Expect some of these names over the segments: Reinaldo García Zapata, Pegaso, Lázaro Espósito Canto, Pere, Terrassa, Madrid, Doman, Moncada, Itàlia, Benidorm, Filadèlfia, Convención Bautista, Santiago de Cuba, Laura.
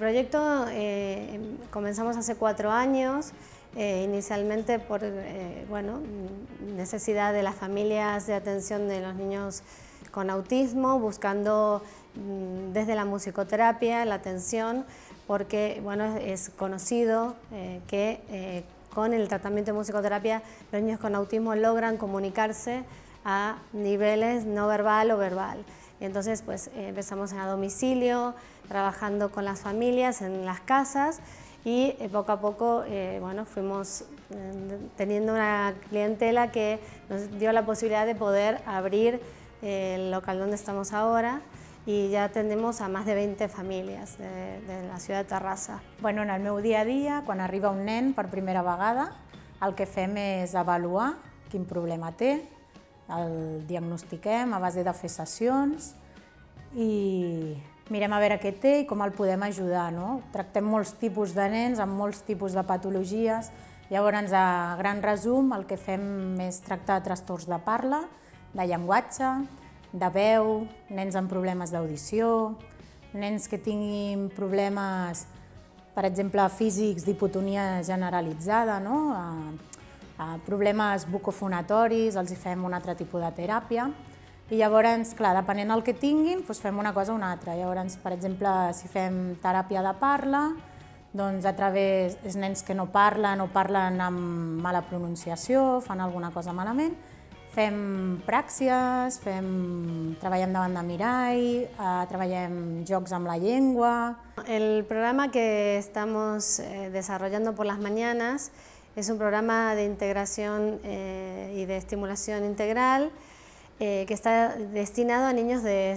proyecto comenzamos hace 4 años, inicialmente por bueno, necesidad de las familias de atención de los niños con autismo, buscando desde la musicoterapia la atención, porque bueno, es conocido que con el tratamiento de musicoterapia los niños con autismo logran comunicarse a niveles no verbal o verbal. Entonces pues empezamos a domicilio, trabajando con las familias en las casas, y poco a poco bueno, fuimos teniendo una clientela que nos dio la posibilidad de poder abrir el local donde estamos ahora, y ja atendemos a més de 20 famílies de la ciutat de Terrassa. Bueno, en el meu dia a dia, quan arriba un nen per primera vegada, el que fem és avaluar quin problema té, el diagnostiquem a base de fer sessions i mirem a veure què té i com el podem ajudar. Tractem molts tipus de nens amb molts tipus de patologies. Llavors, a gran resum, el que fem és tractar trastorns de parla, de llenguatge, de veu, nens amb problemes d'audició, nens que tinguin problemes, per exemple, físics, d'hipotonia generalitzada, problemes bucofonatoris, els hi fem un altre tipus de teràpia. I llavors, clar, depenent del que tinguin, fem una cosa o una altra. Llavors, per exemple, si fem teràpia de parla, doncs a través dels nens que no parlen o parlen amb mala pronunciació, fan alguna cosa malament, fem pràxies, treballem davant de mirall, treballem jocs amb la llengua. El programa que estamos desarrollando por las mañanas es un programa de integración y de estimulación integral que está destinado a niños de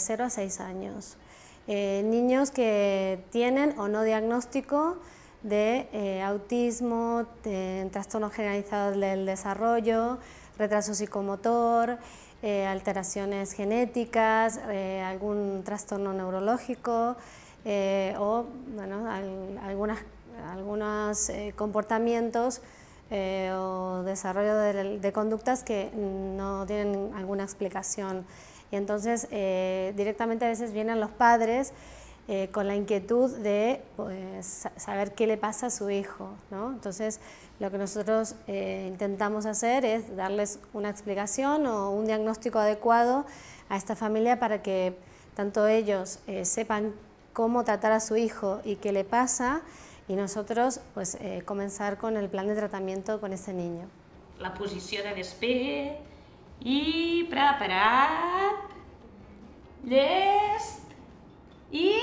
0 a 6 años. Niños que tienen o no diagnóstico de autismo, trastorno generalizado del desarrollo, retraso psicomotor, alteraciones genéticas, algún trastorno neurológico o bueno, algunos comportamientos o desarrollo de conductas que no tienen alguna explicación. Y entonces directamente a veces vienen los padres con la inquietud de pues, saber qué le pasa a su hijo, ¿no? Entonces, lo que nosotros intentamos hacer es darles una explicación o un diagnóstico adecuado a esta familia para que tanto ellos sepan cómo tratar a su hijo y qué le pasa, y nosotros pues, comenzar con el plan de tratamiento con ese niño. La posición de despegue y preparar. Listo. I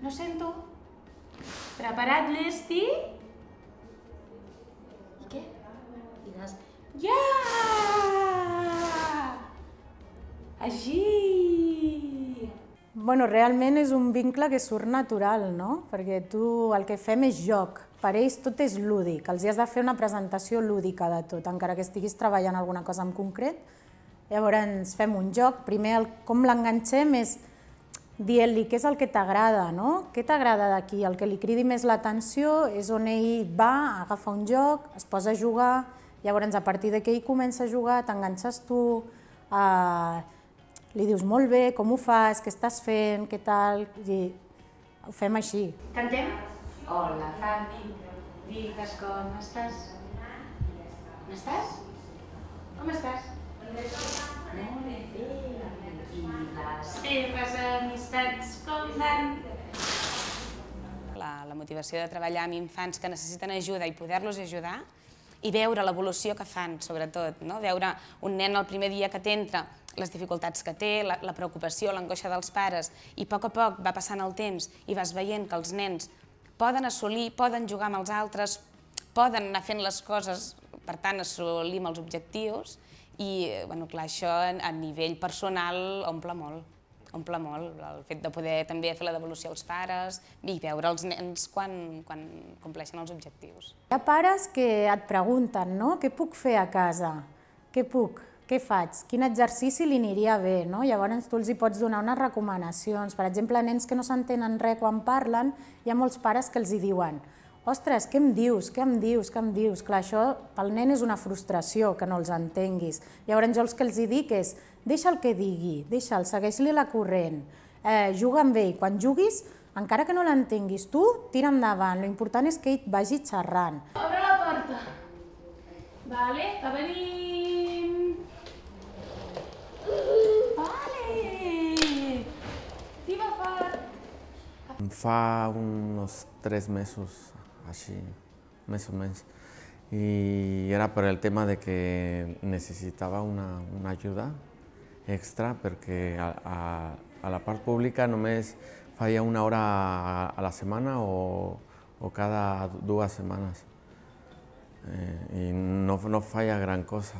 no sento. Preparat, llest i... I què? Diràs... Ja! Així! Bueno, realment és un vincle que surt natural, no? Perquè tu el que fem és joc. Per ells tot és lúdic. Els has de fer una presentació lúdica de tot, encara que estiguis treballant alguna cosa en concret. Llavors fem un joc. Primer, com l'enganxem és dient-li què és el que t'agrada, no? Què t'agrada d'aquí? El que li cridi més l'atenció és on ell va, agafa un joc, es posa a jugar, llavors a partir de que ell comença a jugar t'enganxes tu, li dius molt bé, com ho fas, què estàs fent, què tal, i ho fem així. Cantem? Hola, Fanny, digues com estàs. On estàs? Com estàs? Molt bé. I les teves amistats com van? La motivació de treballar amb infants que necessiten ajuda i poder-los ajudar i veure l'evolució que fan, sobretot. Veure un nen el primer dia que t'entra, les dificultats que té, la preocupació, l'angoixa dels pares, i a poc va passant el temps i vas veient que els nens poden assolir, poden jugar amb els altres, poden anar fent les coses, per tant, assolir amb els objectius. I això a nivell personal omple molt, el fet de poder també fer la devolució als pares i veure els nens quan compleixen els objectius. Hi ha pares que et pregunten, no? Què puc fer a casa? Què puc? Què faig? Quin exercici li aniria bé? Llavors tu els hi pots donar unes recomanacions. Per exemple, nens que no s'entenen res quan parlen, hi ha molts pares que els hi diuen «Ostres, què em dius? Què em dius? Què em dius?» Clar, això pel nen és una frustració, que no els entenguis. Llavors jo el que els dic és «Deixa'l que digui, segueix-li la corrent, juga amb ell, quan juguis Encara que no l'entenguis tu, tira endavant. Lo important és que ell vagi xerrant. Obre la porta. Vale, que venim. Vale. Tira fort. Fa uns 3 mesos, així, més o menys. I era per el tema de que necessitava una ajuda extra perquè a la part pública només feia 1 hora a la setmana o cada 2 setmanes. I no feia gran cosa.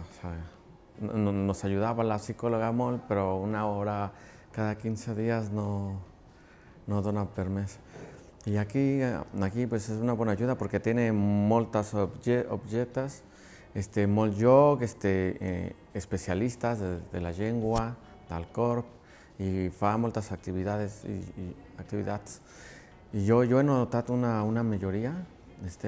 Nos ajudava la psicòloga molt, però 1 hora cada 15 dies no dona per més. I aquí és una bona ajuda perquè té moltes objectes, molt joc, especialistes de la llengua, del corp, i fa moltes activitats. I jo he notat una milloria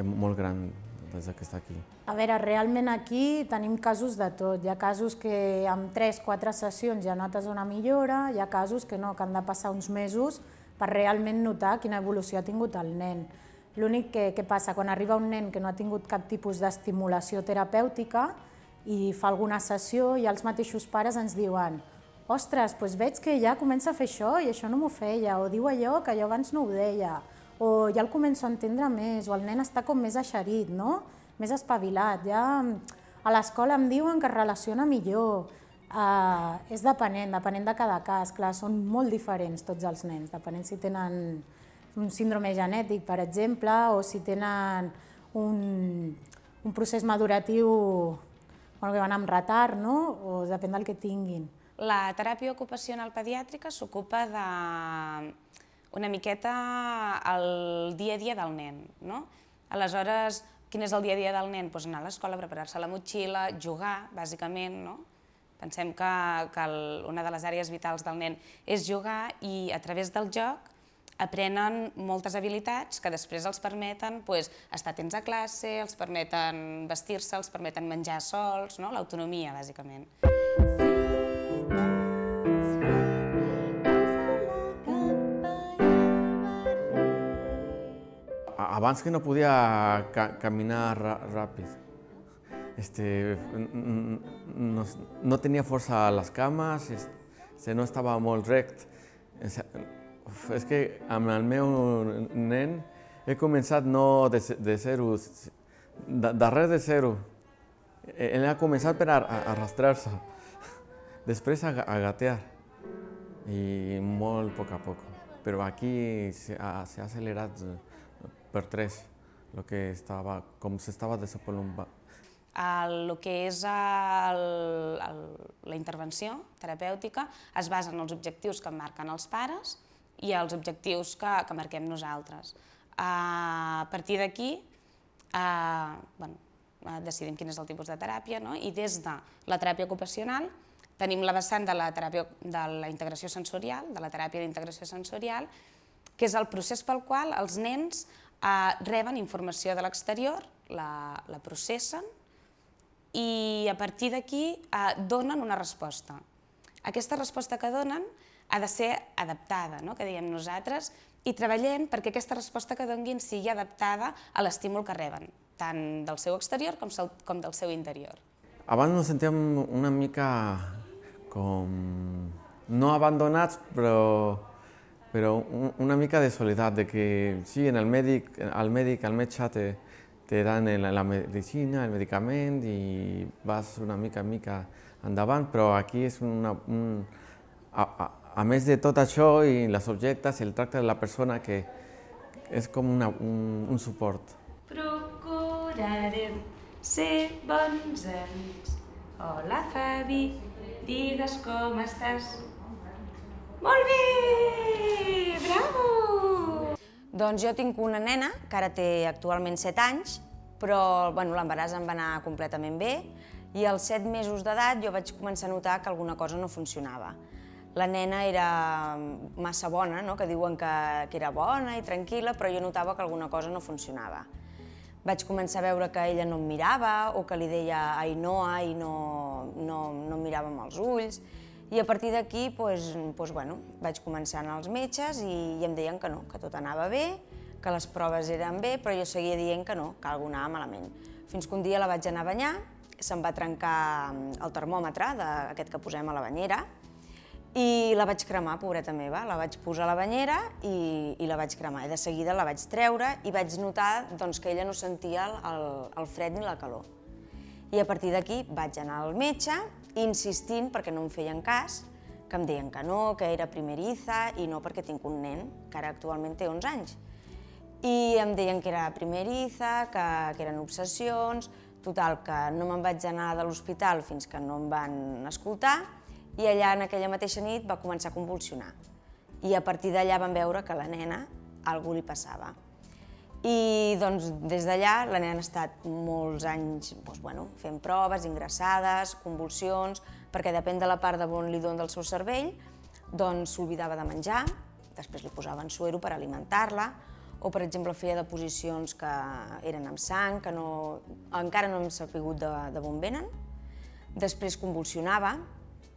molt gran des que està aquí. A veure, realment aquí tenim casos de tot. Hi ha casos que amb 3 o 4 sessions ja notes una millora, hi ha casos que no, que han de passar uns mesos per realment notar quina evolució ha tingut el nen. L'únic que passa, quan arriba un nen que no ha tingut cap tipus d'estimulació terapèutica i fa alguna sessió, i els mateixos pares ens diuen: ostres, doncs veig que ja comença a fer això i això no m'ho feia, o diu allò que jo abans no ho deia, o ja el començo a entendre més, o el nen està com més eixerit, no? Més espavilat, ja a l'escola em diuen que es relaciona millor. És depenent de cada cas, clar, són molt diferents tots els nens, depenent si tenen un síndrome genètic, per exemple, o si tenen un procés maduratiu que van amb retard, o depèn del que tinguin. La teràpia ocupacional pediàtrica s'ocupa d'una miqueta el dia a dia del nen. Aleshores, quin és el dia a dia del nen? Anar a l'escola, preparar-se la motxilla, jugar, bàsicament. Pensem que una de les àrees vitals del nen és jugar i a través del joc aprenen moltes habilitats que després els permeten estar atents a classe, els permeten vestir-se, els permeten menjar sols, l'autonomia, bàsicament. Abans que no podia caminar ràpid, no tenia força a les cames, no estava molt recte. És que amb el meu nen he començat no de zero, darrere de zero. Ell ha començat per arrastrar-se, després a gatear, i molt a poc. Però aquí s'ha accelerat per 3, com s'estava desenvolupant. El que és la intervenció terapèutica es basa en els objectius que marquen els pares i els objectius que marquem nosaltres. A partir d'aquí decidim quin és el tipus de teràpia, i des de la teràpia ocupacional tenim la vessant de la integració sensorial, de la teràpia d'integració sensorial, que és el procés pel qual els nens reben informació de l'exterior, la processen i a partir d'aquí donen una resposta. Aquesta resposta que donen ha de ser adaptada, que diem nosaltres, i treballem perquè aquesta resposta que donin sigui adaptada a l'estímul que reben, tant del seu exterior com del seu interior. Abans ens sentíem una mica com no abandonats, però una mica de soledat, que sí, el mèdic, el metge te dan la medicina, el medicament, i vas una mica endavant, però aquí és a més de tot això i els objectes, el tracte de la persona, que és com un suport. Procurarem ser bons amics. Hola, Fabi, digues com estàs. Molt bé! Bravo! Doncs jo tinc una nena, que ara té actualment 7 anys, però l'embaràs em va anar completament bé, i als 7 mesos d'edat jo vaig començar a notar que alguna cosa no funcionava. La nena era massa bona, que diuen que era bona i tranquil·la, però jo notava que alguna cosa no funcionava. Vaig començar a veure que ella no em mirava, o que li deia ai no, no em mirava amb els ulls, I a partir d'aquí vaig començar a anar als metges i em deien que no, que tot anava bé, que les proves eren bé, però jo seguia dient que no, que alguna anava malament. Fins que un dia la vaig anar a banyar, se'm va trencar el termòmetre, aquest que posem a la banyera, i la vaig cremar, pobreta meva, la vaig posar a la banyera i la vaig cremar. I de seguida la vaig treure i vaig notar que ella no sentia el fred ni la calor. I a partir d'aquí vaig anar al metge, insistint perquè no em feien cas, que em deien que no, que era primeriza, i no perquè tinc un nen, que ara actualment té 11 anys. I em deien que era primeriza, que eren obsessions, total, que no me'n vaig anar de l'hospital fins que no em van escoltar, i allà en aquella mateixa nit va començar a convulsionar. I a partir d'allà van veure que a la nena alguna cosa li passava. I des d'allà la nena ha estat molts anys fent proves, ingressades, convulsions, perquè depèn de la part de on li dona del seu cervell, s'oblidava de menjar, després li posaven suero per alimentar-la, o per exemple feia deposicions que eren amb sang, que encara no hem sabut d'on venen, després convulsionava,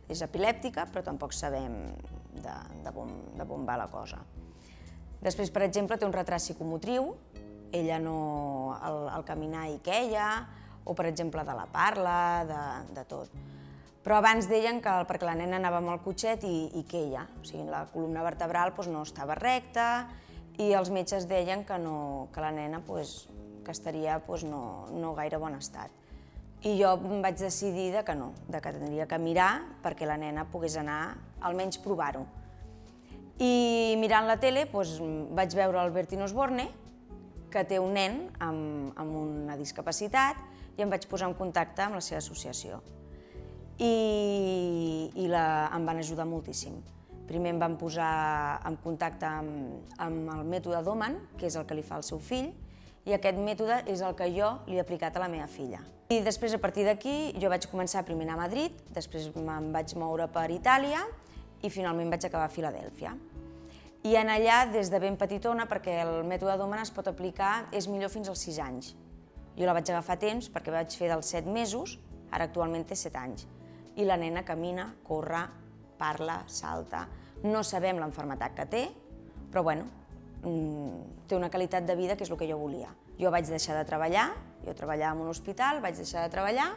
és epilèptica, però tampoc sabem d'on va la cosa. Després, per exemple, té un retard psicomotriu, ella no... al caminar hi queia, o per exemple de la parla, de tot. Però abans deien que perquè la nena anava amb el cotxet i queia, o sigui, la columna vertebral no estava recta, i els metges deien que la nena estaria no gaire bon estat. I jo em vaig decidir que no, que tindria que mirar perquè la nena pogués anar, almenys provar-ho. I mirant la tele vaig veure l'Albertino Osborne, que té un nen amb una discapacitat, i em vaig posar en contacte amb la seva associació. I em van ajudar moltíssim. Primer em van posar en contacte amb el mètode Doman, que és el que li fa al seu fill, i aquest mètode és el que jo li he aplicat a la meva filla. I després, a partir d'aquí, jo vaig començar primer a Madrid, després em vaig moure per Itàlia, i finalment vaig acabar a Filadèlfia. I en allà, des de ben petitona, perquè el mètode Doman es pot aplicar, és millor fins als 6 anys. Jo la vaig agafar a temps perquè vaig fer dels 7 mesos, ara actualment té 7 anys. I la nena camina, corre, parla, salta. No sabem l'enfermetat que té, però té una qualitat de vida que és el que jo volia. Jo vaig deixar de treballar, jo treballava en un hospital, vaig deixar de treballar,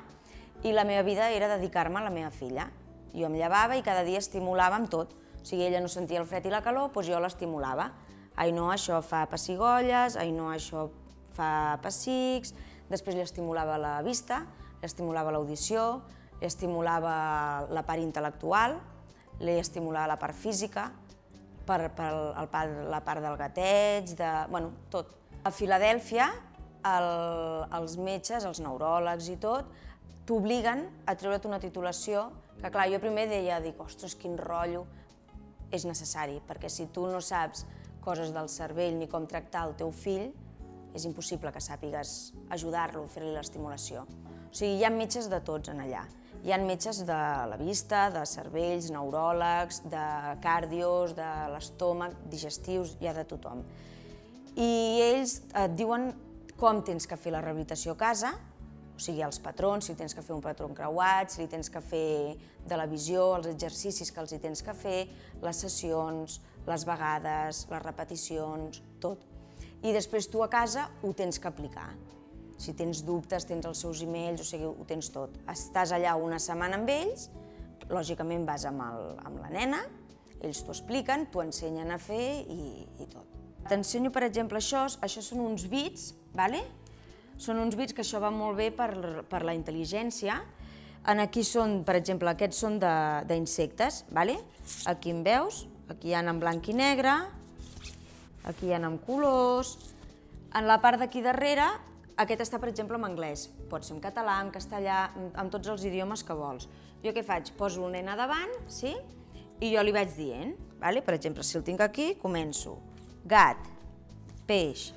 i la meva vida era dedicar-me a la meva filla. Jo em llevava i cada dia estimulava amb tot. O sigui, ella no sentia el fred i la calor, doncs jo l'estimulava. Ai no, això fa pessigolles, ai no, això fa pessics... Després li estimulava la vista, li estimulava l'audició, li estimulava la part intel·lectual, li estimulava la part física, la part del gateig, tot. A Filadèlfia, els metges, els neuròlegs i tot, t'obliguen a treure't una titulació que, clar, jo primer deia, dic, ostres, quin rotllo, és necessari, perquè si tu no saps coses del cervell ni com tractar el teu fill, és impossible que sàpigues ajudar-lo, fer-li l'estimulació. O sigui, hi ha metges de tots en allà. Hi ha metges de la vista, de cervells, neuròlegs, de cardios, de l'estómac, digestius, hi ha de tothom. I ells et diuen com tens que fer la rehabilitació a casa, o sigui, els patrons, si tens que fer un patró creuat, si li tens que fer de la visió, els exercicis que els hi tens que fer, les sessions, les vegades, les repeticions, tot. I després tu a casa ho tens que aplicar. Si tens dubtes, tens els seus e-mails, o sigui, ho tens tot. Estàs allà una setmana amb ells, lògicament vas amb la nena, ells t'ho expliquen, t'ho ensenyen a fer i tot. T'ensenyo, per exemple, això són uns bits, d'acord? Són uns bits que això va molt bé per la intel·ligència. Aquí són, per exemple, aquests són d'insectes, d'acord? Aquí en veus, aquí hi ha en blanc i negre, aquí hi ha en colors... En la part d'aquí darrere, aquest està, per exemple, en anglès. Pot ser en català, en castellà, en tots els idiomes que vols. Jo què faig? Poso el nen a davant, sí? I jo li vaig dient, d'acord? Per exemple, si el tinc aquí, començo. Gat, peix,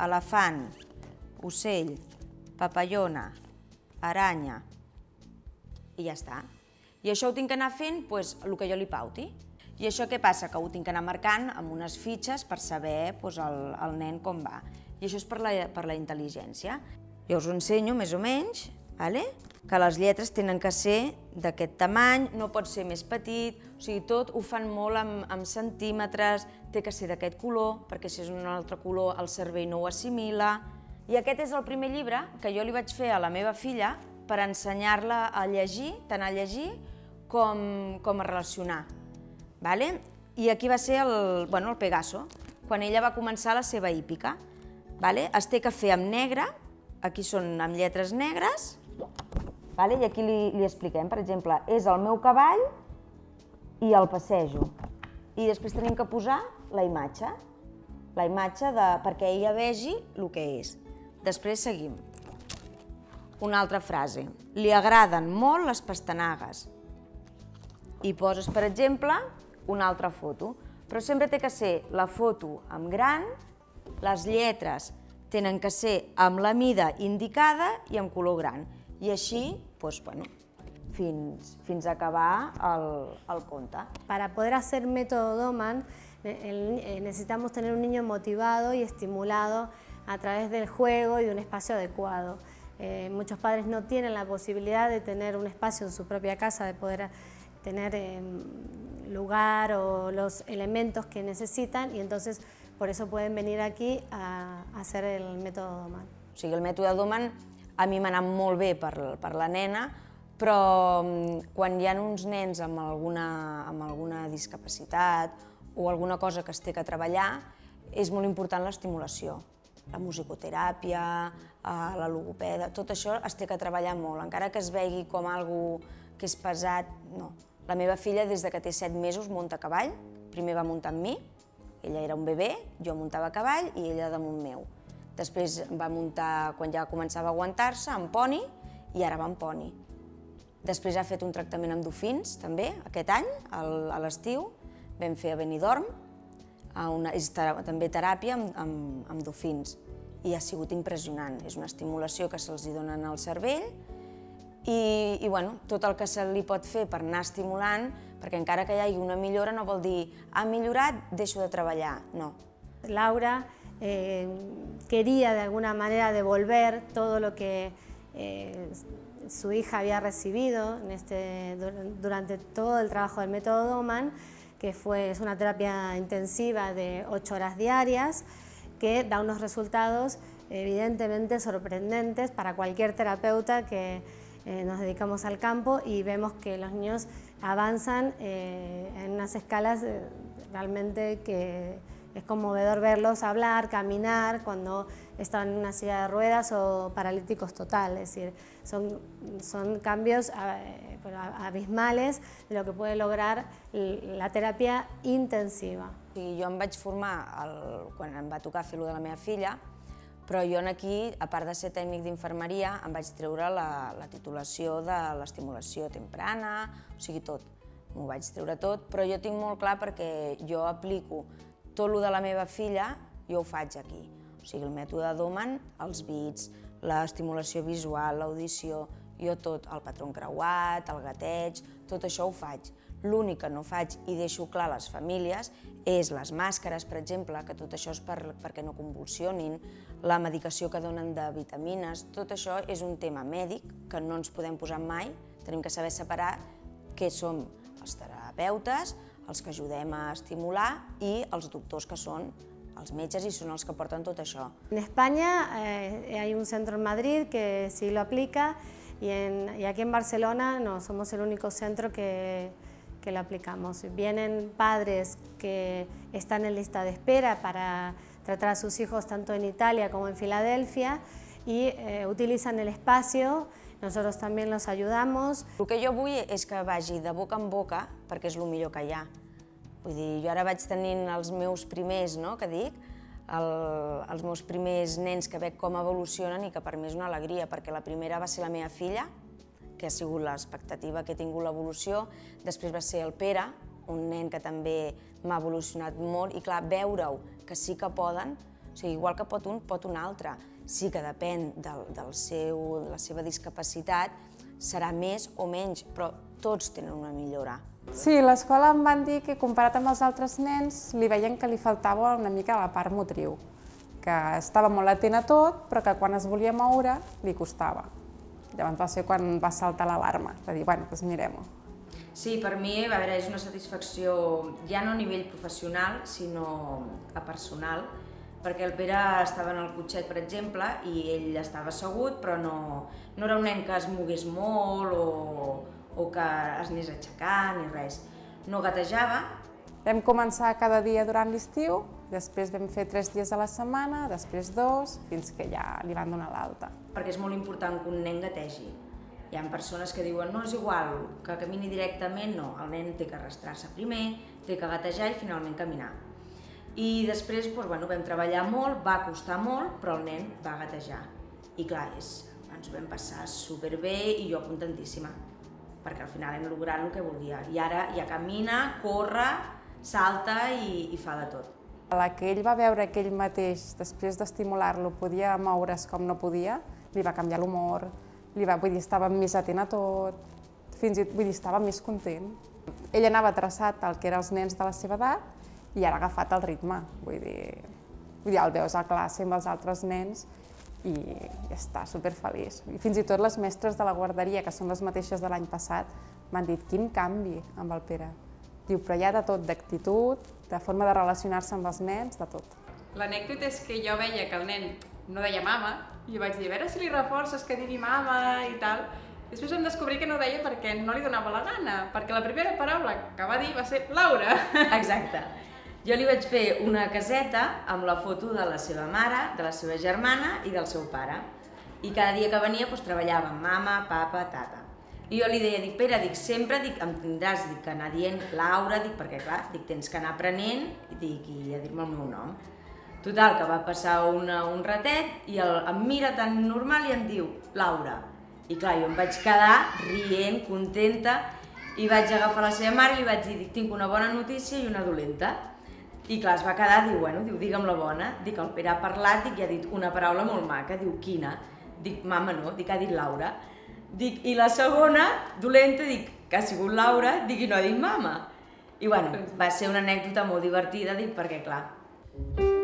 elefant, ocell, papallona, aranya, i ja està. I això ho tinc que anar fent el que jo li pauti. I això què passa? Que ho tinc que anar marcant amb unes fitxes per saber el nen com va. I això és per la intel·ligència. Jo us ho ensenyo, més o menys, que les lletres tenen que ser d'aquest tamany, no pot ser més petit, o sigui, tot ho fan molt amb centímetres, té que ser d'aquest color, perquè si és un altre color el cervell no ho assimila. I aquest és el primer llibre que jo li vaig fer a la meva filla per ensenyar-la a llegir, tant a llegir com a relacionar. I aquí va ser el Pegaso, quan ella va començar la seva hípica. Es té que fer amb negre, aquí són amb lletres negres, i aquí li expliquem, per exemple, és el meu cavall i el passejo. I després tenim que posar la imatge perquè ella vegi el que és. Després seguim. Una altra frase. Li agraden molt les pastanagues. I poses, per exemple, una altra foto. Però sempre té que ser la foto en gran, les lletres tenen que ser amb la mida indicada i en color gran. I així, fins a acabar el conte. Para poder hacer método Doman, necesitamos tener un niño motivado y estimulado a través del juego y de un espacio adecuado. Muchos padres no tienen la posibilidad de tener un espacio en su propia casa, de poder tener lugar o los elementos que necesitan, y entonces por eso pueden venir aquí a hacer el método Doman. O sigui, el método Doman a mi m'ha anat molt bé per la nena, però quan hi ha uns nens amb alguna discapacitat o alguna cosa que es té que treballar, és molt important l'estimulació. La musicoteràpia, la logopeda, tot això es té que treballar molt. Encara que es vegi com algo que és pesat, no. La meva filla, des que té 7 mesos, munta a cavall. Primer va muntar amb mi, ella era un bebè, jo muntava a cavall i ella damunt meu. Després va muntar, quan ja començava a aguantar-se, en poni, i ara va en poni. Després ha fet un tractament amb dofins, també, aquest any, a l'estiu. Vam fer a Benidorm, és també teràpia amb dofins. I ha sigut impressionant, és una estimulació que se'ls dona al cervell. I tot el que se li pot fer per anar estimulant, perquè encara que hi hagi una millora no vol dir ha millorat, deixo de treballar, no. Laura quería de alguna manera devolver todo lo que su hija había recibido durante todo el trabajo del método Doman, que es una terapia intensiva de 8 horas diarias, que da unos resultados evidentemente sorprendentes para cualquier terapeuta que nos dedicamos al campo, y vemos que los niños avanzan en unas escalas realmente que es conmovedor verlos hablar, caminar, cuando están en una silla de ruedas o paralíticos total. Es decir, son cambios abismales de lo que puede lograr la terapia intensiva. Jo em vaig formar quan em va tocar fer-ho de la meva filla, però jo aquí, a part de ser tècnic d'infermeria, em vaig treure la titulació de l'estimulació temprana, o sigui, tot. M'ho vaig treure tot, però jo tinc molt clar perquè jo aplico tot el de la meva filla jo ho faig aquí. O sigui, el mètode Doman, els bits, l'estimulació visual, l'audició, jo tot, el patró encreuat, el gateig, tot això ho faig. L'únic que no faig i deixo clar a les famílies és les màscares, per exemple, que tot això és perquè no convulsionin, la medicació que donen de vitamines, tot això és un tema mèdic que no ens podem posar mai, tenim que saber separar què som els terapeutes, els que ajudem a estimular, i els doctors, que són els metges i són els que porten tot això. En España hay un centro en Madrid que sí lo aplica, y aquí en Barcelona no somos el único centro que lo aplicamos. Vienen padres que están en lista de espera para tratar a sus hijos tanto en Italia como en Filadèlfia, y utilizan el espacio. Nosotros también los ayudamos. El que jo vull és que vagi de boca en boca, perquè és el millor que hi ha. Vull dir, jo ara vaig tenint els meus primers, no?, que dic, els meus primers nens que veig com evolucionen, i que per mi és una alegria, perquè la primera va ser la meva filla, que ha sigut l'expectativa que he tingut l'evolució, després va ser el Pere, un nen que també m'ha evolucionat molt, i clar, veure-ho, que sí que poden, o sigui, igual que pot un, pot un altre. Sí que depèn de la seva discapacitat, serà més o menys, però tots tenen una millora. Sí, a l'escola em van dir que, comparat amb els altres nens, li veien que li faltava una mica la part motriu, que estava molt atent a tot, però que quan es volia moure li costava. Llavors va ser quan va saltar l'alarma, de dir, bueno, doncs mirem-ho. Sí, per mi, a veure, és una satisfacció ja no a nivell professional, sinó a personal, perquè el Pere estava en el cotxet, per exemple, i ell estava assegut, però no era un nen que es mogués molt o que es anés aixecant ni res. No gatejava. Vam començar cada dia durant l'estiu, després vam fer 3 dies a la setmana, després 2, fins que ja li van donar l'alta. Perquè és molt important que un nen gategi. Hi ha persones que diuen, no, és igual, que camini directament, no, el nen té que arrastrar-se primer, té que gatejar i finalment caminar. I després vam treballar molt, va costar molt, però el nen va gatejar. I clar, ens ho vam passar superbé i jo contentíssima, perquè al final hem aconseguit el que volia. I ara ja camina, corre, salta i fa de tot. La que ell va veure que ell mateix, després d'estimular-lo, podia moure's com no podia, li va canviar l'humor, estava més atent a tot, fins i tot estava més content. Ell anava traçat al que eren els nens de la seva edat i ara ha agafat el ritme. El veus a classe amb els altres nens i està superfeliç. Fins i tot les mestres de la guarderia, que són les mateixes de l'any passat, m'han dit quin canvi amb el Pere. Diu, però hi ha de tot, d'actitud, de forma de relacionar-se amb els nens, de tot. L'anècdota és que jo veia que el nen no deia mama i vaig dir, a veure si li reforces que digui mama i tal. Després vam descobrir que no deia perquè no li donava la gana, perquè la primera paraula que va dir va ser Laura. Exacte. Jo li vaig fer una caseta amb la foto de la seva mare, de la seva germana i del seu pare. I cada dia que venia treballava amb mama, papa, tata. I jo li deia, dic, Pere, sempre em tindràs que anar dient Laura, perquè clar, tens que anar aprenent i a dir-me el meu nom. Total, que va passar un ratet i em mira tan normal i em diu Laura. I clar, jo em vaig quedar rient, contenta, i vaig agafar la seva mare i li vaig dir, tinc una bona notícia i una dolenta. I clar, es va quedar, diu, bueno, digue'm la bona. Dic, el Pere ha parlat i ha dit una paraula molt maca, diu, quina? Dic, mama no, ha dit Laura. Dic, i la segona, dolenta, dic, que ha sigut Laura, dic, i no ha dit mama. I bueno, va ser una anècdota molt divertida, dic, perquè clar...